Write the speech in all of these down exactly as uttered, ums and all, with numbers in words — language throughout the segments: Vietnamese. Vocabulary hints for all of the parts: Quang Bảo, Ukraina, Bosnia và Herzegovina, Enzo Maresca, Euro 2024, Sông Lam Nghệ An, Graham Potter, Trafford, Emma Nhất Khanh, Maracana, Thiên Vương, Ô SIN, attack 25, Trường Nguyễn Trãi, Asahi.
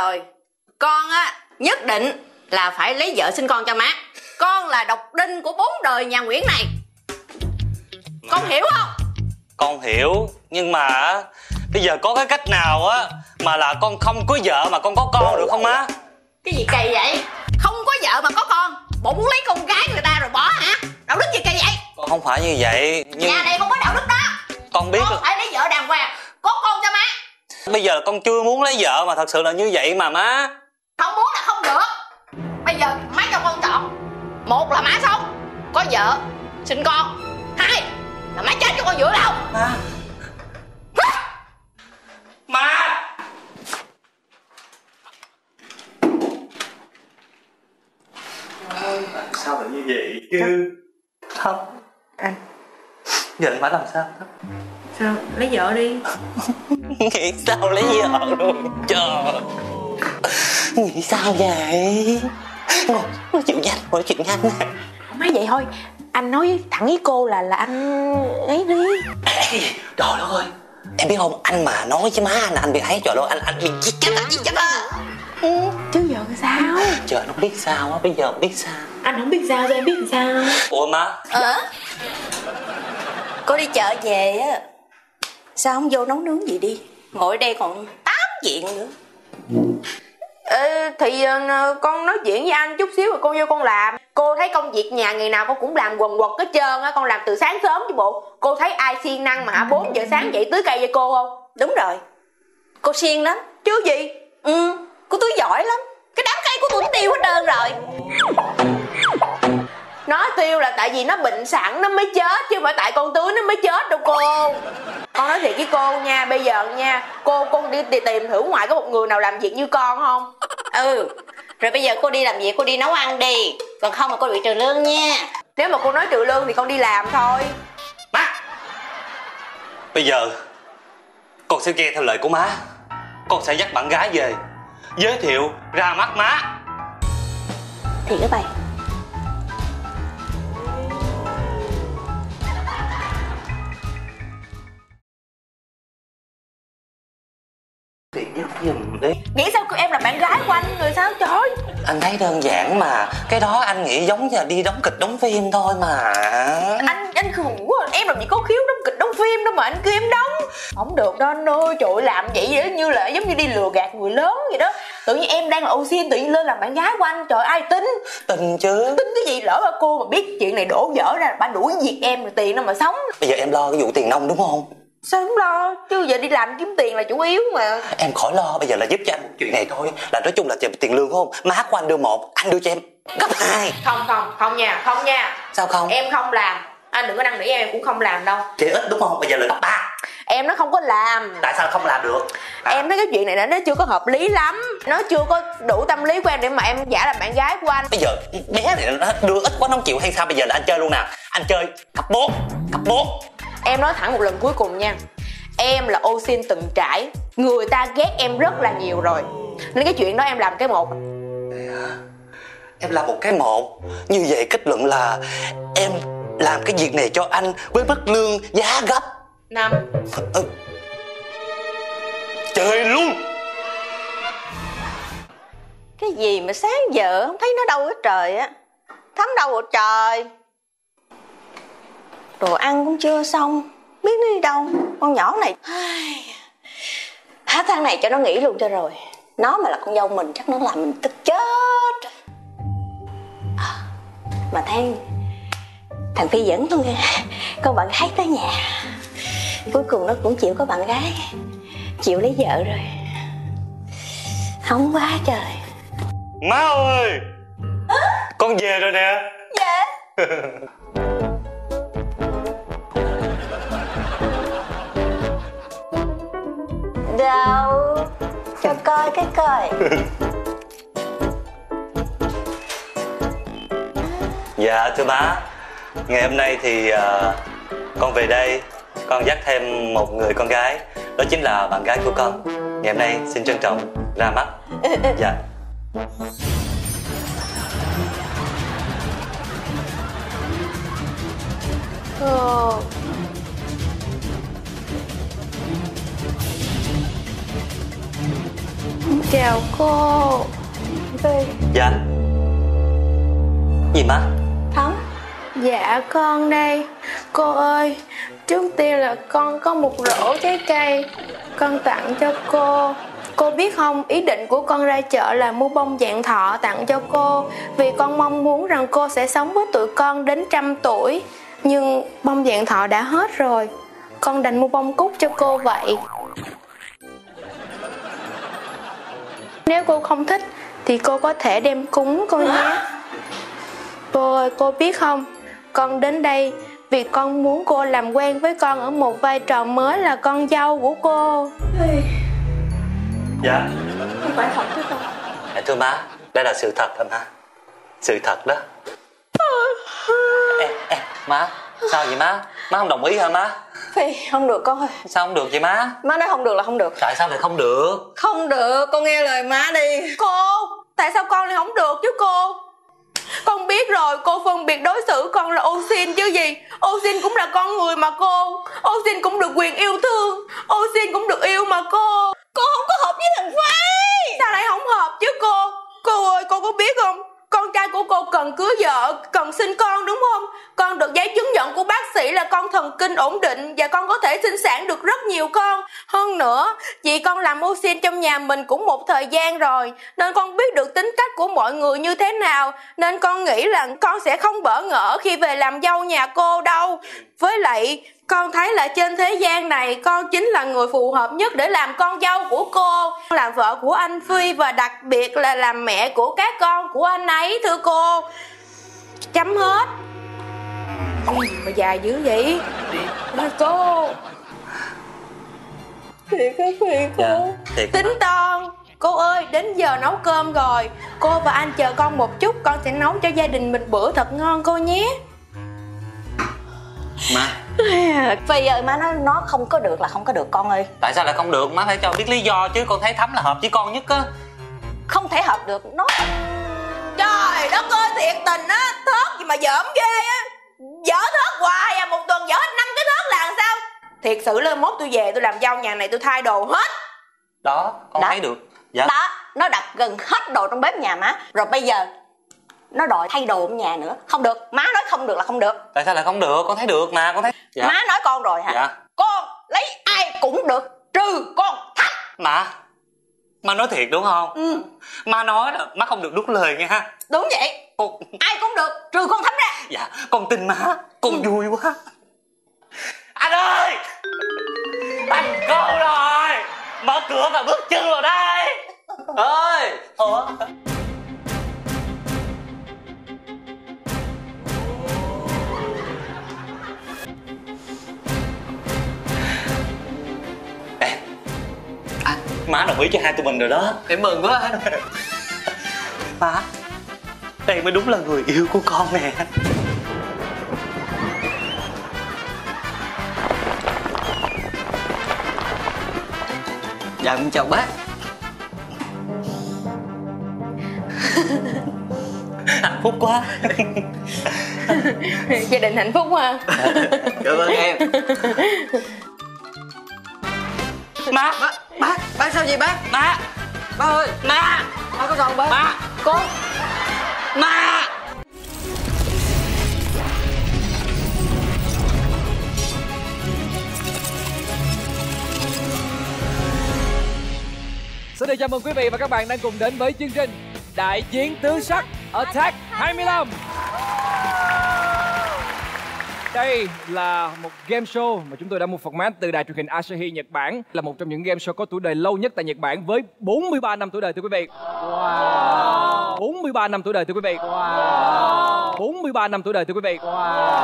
rồi, con á nhất định là phải lấy vợ sinh con cho má. Con là độc đinh của bốn đời nhà Nguyễn này, con hiểu không? Con hiểu, nhưng mà bây giờ có cái cách nào á mà là con không cưới vợ mà con có con được không má? Cái gì kỳ vậy? Không có vợ mà có con, bộ muốn lấy con gái người ta rồi bỏ hả? Đạo đức gì kỳ vậy? Con không phải như vậy, nhưng nhà này không có đạo đức đó. Con biết, con phải lấy vợ đàng hoàng, có con cho má. Bây giờ con chưa muốn lấy vợ mà thật sự là như vậy mà má. Không muốn là không được. Bây giờ má cho con chọn, một là má sống, có vợ, sinh con, hai là má chết cho con giữa đâu. Má. Má. Sao lại như vậy chứ? Thấp. Anh giờ phải làm sao? Thấp. Sao? Lấy vợ đi. Nghĩ sao lấy vợ luôn? Trời. Nghĩ sao vậy? Ngồi nói chuyện nhanh, nói chuyện nhanh nè. Không nói vậy thôi. Anh nói thẳng với cô là là anh ấy đi. Ê, trời ơi. Em biết không, anh mà nói với má anh là anh bị ấy, trời ơi, anh anh bị giết chết á, giết chết á. Chứ giờ sao? Trời, nó biết sao á, bây giờ biết sao? Anh không biết sao, em biết sao? Ủa má? Ờ? Cô đi chợ về á, sao không vô nấu nướng gì đi? Ngồi đây còn tám chuyện nữa. Ờ, thì con nói chuyện với anh chút xíu rồi con vô con làm. Cô thấy công việc nhà ngày nào con cũng làm quần quật hết trơn á, con làm từ sáng sớm chứ bộ. Cô thấy ai siêng năng mà bốn giờ sáng dậy tưới cây cho cô không? Đúng rồi, cô siêng lắm chứ gì. Ừ, cô tưới giỏi lắm. Cái đám cây của tôi nó tiêu hết trơn rồi. Nó tiêu là tại vì nó bệnh sẵn nó mới chết, chứ mà tại con tưới nó mới chết đâu cô. Con nói thiệt với cô nha, bây giờ nha, cô con đi, đi tìm thử ngoài có một người nào làm việc như con không? Ừ, rồi bây giờ cô đi làm việc, cô đi nấu ăn đi. Còn không mà cô bị trừ lương nha. Nếu mà cô nói trừ lương thì con đi làm thôi. Má, bây giờ con sẽ nghe theo lời của má. Con sẽ dắt bạn gái về, giới thiệu ra mắt má. Thiệt đó bày. Đi. Nghĩ sao cô em là bạn gái của anh rồi sao trời? Anh thấy đơn giản mà. Cái đó anh nghĩ giống như là đi đóng kịch đóng phim thôi mà. Anh anh khủng, em làm gì có khiếu đóng kịch đóng phim đâu mà anh kêu em đóng. Không được đó anh ơi, trời ơi, làm vậy như là giống như đi lừa gạt người lớn vậy đó. Tự nhiên em đang là ô xin, tự nhiên lên làm bạn gái của anh, trời ai tin. Tin chứ. Tin cái gì, lỡ ba cô mà biết chuyện này đổ vỡ ra, ba đuổi việc em rồi tiền đâu mà sống. Bây giờ em lo cái vụ tiền nông đúng không? Sao không lo, chứ giờ đi làm kiếm tiền là chủ yếu mà. Em khỏi lo, bây giờ là giúp cho anh một chuyện này thôi. Là nói chung là tiền lương không, má của anh đưa một, anh đưa cho em gấp hai. Không không, không nha, không nha. Sao không? Em không làm, anh đừng có năn nỉ em, em cũng không làm đâu. Chị ít đúng không, bây giờ là gấp ba. Em nó không có làm. Tại sao không làm được? À. Em thấy cái chuyện này nó chưa có hợp lý lắm. Nó chưa có đủ tâm lý của em để mà em giả làm bạn gái của anh. Bây giờ bé này nó đưa ít quá nó không chịu hay sao, bây giờ là anh chơi luôn nè. Anh chơi cấp bốn, cấp bốn. Em nói thẳng một lần cuối cùng nha, em là ô xin từng trải, người ta ghét em rất là nhiều rồi, nên cái chuyện đó em làm cái một. Em làm một cái một. Như vậy kết luận là em làm cái việc này cho anh với mức lương giá gấp năm. Ừ. Trời luôn. Cái gì mà sáng giờ không thấy nó đâu hết trời á. Thấm đâu hết trời. Đồ ăn cũng chưa xong, biết nó đi đâu, con nhỏ này. Há thằng này cho nó nghỉ luôn cho rồi. Nó mà là con dâu mình chắc nó làm mình tức chết. À, mà thấy thằng Phi dẫn con, con bạn gái tới nhà. Cuối cùng nó cũng chịu có bạn gái, chịu lấy vợ rồi. Không quá trời. Má ơi, à? Con về rồi nè. Dạ. Đâu? Cho coi cái coi. Dạ thưa má, ngày hôm nay thì uh, con về đây, con dắt thêm một người con gái, đó chính là bạn gái của con. Ngày hôm nay xin trân trọng ra mắt. Dạ. Ồ. Kìa, chào cô. Tôi... Dạ. Gì má? Thắm. Dạ con đây. Cô ơi, trước tiên là con có một rổ trái cây con tặng cho cô. Cô biết không, ý định của con ra chợ là mua bông vạn thọ tặng cho cô, vì con mong muốn rằng cô sẽ sống với tụi con đến trăm tuổi. Nhưng bông vạn thọ đã hết rồi, con đành mua bông cúc cho cô vậy. Nếu cô không thích thì cô có thể đem cúng cô nhé. Cô ơi, cô biết không, con đến đây vì con muốn cô làm quen với con ở một vai trò mới là con dâu của cô. Dạ. Không phải thật chứ con. Dạ, thưa má, đây là sự thật hả má? Sự thật đó. Ê, ê, má, sao vậy má? Má không đồng ý hả má? Phi, không được con ơi. Sao không được vậy má? Má nói không được là không được. Tại sao lại không được? Không được, con nghe lời má đi. Cô, tại sao con lại không được chứ cô? Con biết rồi, cô phân biệt đối xử con là ô xin chứ gì. Ô xin cũng là con người mà cô. Ô xin cũng được quyền yêu thương. Ô xin cũng được yêu mà cô. Cô không có hợp với thằng Phái. Sao lại không hợp chứ cô? Cô ơi, cô có biết không? Con trai của cô cần cưới vợ, cần sinh con đúng không? Con được giấy chứng nhận của bác sĩ là con thần kinh ổn định và con có thể sinh sản được rất nhiều con. Hơn nữa, chị con làm ô xin trong nhà mình cũng một thời gian rồi, nên con biết được tính cách của mọi người như thế nào. Nên con nghĩ là con sẽ không bỡ ngỡ khi về làm dâu nhà cô đâu. Với lại, con thấy là trên thế gian này con chính là người phù hợp nhất để làm con dâu của cô, là vợ của anh Phi và đặc biệt là làm mẹ của các con của anh ấy, thưa cô. Chấm hết. Ui, mà dài dữ vậy. Ôi cô. Thiệt hả Phi cô? Dạ, thiệt. Tính toan. Cô ơi, đến giờ nấu cơm rồi. Cô và anh chờ con một chút, con sẽ nấu cho gia đình mình bữa thật ngon cô nhé. Má Phi ơi, má nói nó không có được là không có được con ơi. Tại sao lại không được? Má phải cho biết lý do chứ, con thấy Thắm là hợp với con nhất á. Không thể hợp được nó. Trời đất ơi, thiệt tình á. Thớt gì mà dởm ghê á. Dở thớt hoài à, một tuần dở hết năm cái thớt là làm sao? Thiệt sự là mốt tôi về tôi làm dâu nhà này tôi thay đồ hết. Đó, con đó thấy được. Dạ. Đó, nó đặt gần hết đồ trong bếp nhà má. Rồi bây giờ nó đòi thay đồ ở nhà nữa. Không được, má nói không được là không được. Tại sao lại không được? Con thấy được mà, con thấy. Dạ. Má nói con rồi hả? Dạ. Con lấy ai cũng được trừ con Thắm. Mà má nói thiệt đúng không? Ừ. Má nói là má không được nuốt lời nghe ha. Đúng vậy. Con... ai cũng được trừ con Thắm ra. Dạ, con tin má. Con ừ. vui quá. Anh ơi, thành công rồi. Mở cửa và bước chân vào đây. Ơi. Ủa? Má đồng ý cho hai tụi mình rồi đó. Em mừng quá anh. Má, đây mới đúng là người yêu của con nè. Dạ con chào bác. Hạnh phúc quá. Gia đình hạnh phúc ha. Cảm ơn em. Má, má, má, má sao vậy bác? Má, má ơi, má, má có sao bác? Má, cô, má. Xin được chào mừng quý vị và các bạn đang cùng đến với chương trình Đại chiến tứ sắc Attack hai mươi lăm. Đây là một game show mà chúng tôi đã mua format từ đài truyền hình Asahi Nhật Bản, là một trong những game show có tuổi đời lâu nhất tại Nhật Bản với bốn mươi ba năm tuổi đời thưa quý vị. Wow. bốn mươi ba năm tuổi đời thưa quý vị. Wow. bốn mươi ba năm tuổi đời thưa quý vị. Wow.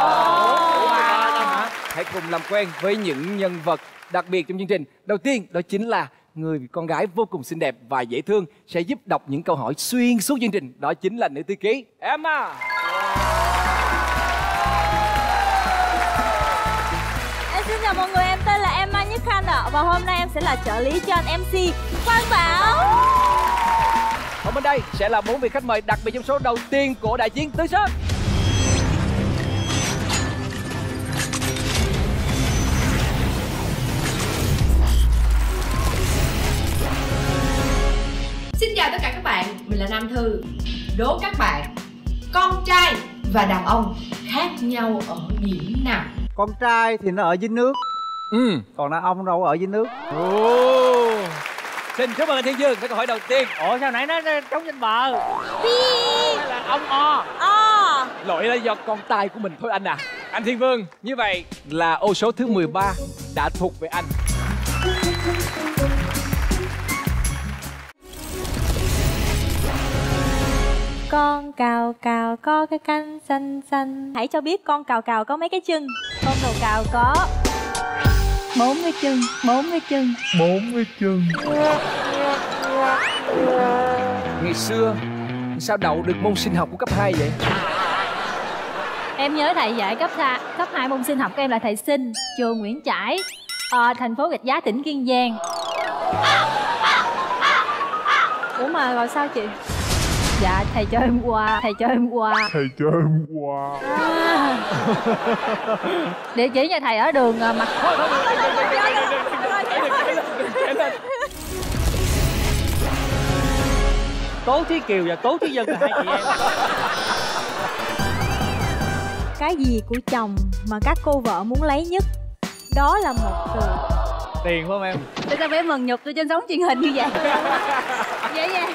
bốn mươi ba năm hả? Hãy cùng làm quen với những nhân vật đặc biệt trong chương trình. Đầu tiên đó chính là người con gái vô cùng xinh đẹp và dễ thương sẽ giúp đọc những câu hỏi xuyên suốt chương trình, đó chính là nữ thư ký Emma. Xin chào mọi người, em tên là Emma Nhất Khanh ạ. Và hôm nay em sẽ là trợ lý cho anh em xê Quang Bảo. Ở bên đây sẽ là bốn vị khách mời đặc biệt trong số đầu tiên của Đại chiến Tứ Sắc. mình là Nam Thư. Đố các bạn, con trai và đàn ông khác nhau ở điểm nào? Con trai thì nó ở dưới nước, ừ. còn đàn ông đâu ở dưới nước. Ồ. Xin chúc mừng Thiên Dương với câu hỏi đầu tiên. Ủa sao nãy nó trống trên bờ? Đó là ông O. O. Lỗi là do con trai của mình thôi anh à. Anh Thiên Vương, như vậy là ô số thứ mười ba đã thuộc về anh. Con cào cào có cái cánh xanh xanh. Hãy cho biết con cào cào có mấy cái chân? Con cào cào có bốn cái chân, bốn cái chân, bốn cái chân. Ngày xưa sao đậu được môn sinh học của cấp hai vậy? Em nhớ thầy dạy cấp hai, cấp hai môn sinh học của em là thầy Sinh, trường Nguyễn Trãi, à, thành phố Gạch Giá, tỉnh Kiên Giang. Ủa mà gọi sao chị? Dạ thầy cho em qua, thầy cho em qua, thầy cho em qua. À. Địa chỉ nhà thầy ở đường Mặt. Tố Thúy Kiều và Tố Thúy Dân là hai chị em. Cái gì của chồng mà các cô vợ muốn lấy nhất? Đó là một từ. Tiền phải không em? Tại sao phải mần nhục tôi trên sóng truyền hình như vậy? Dễ dàng.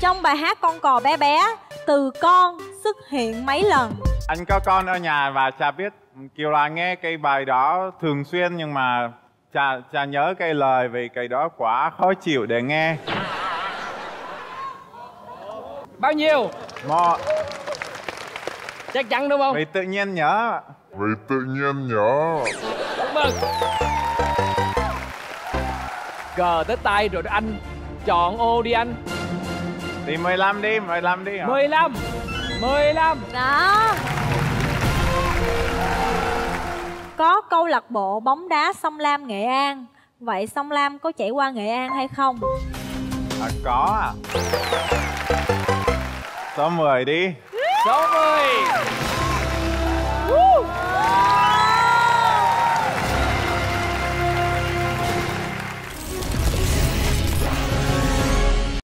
Trong bài hát Con Cò Bé Bé, từ con xuất hiện mấy lần? Anh có con ở nhà và cha biết Kiều là nghe cái bài đó thường xuyên, nhưng mà cha cha nhớ cái lời vì cái đó quá khó chịu để nghe. Bao nhiêu? Một. Chắc chắn đúng không? Vì tự nhiên nhớ. Vì tự nhiên nhớ. Cảm ơn. Cờ tới tay rồi anh. Chọn ô đi anh. Thì mười lăm đi, mười lăm đi hả? mười lăm. mười lăm. Đó. Có câu lạc bộ bóng đá Sông Lam Nghệ An. Vậy Sông Lam có chảy qua Nghệ An hay không? À, có à. Số mười đi. Số mười.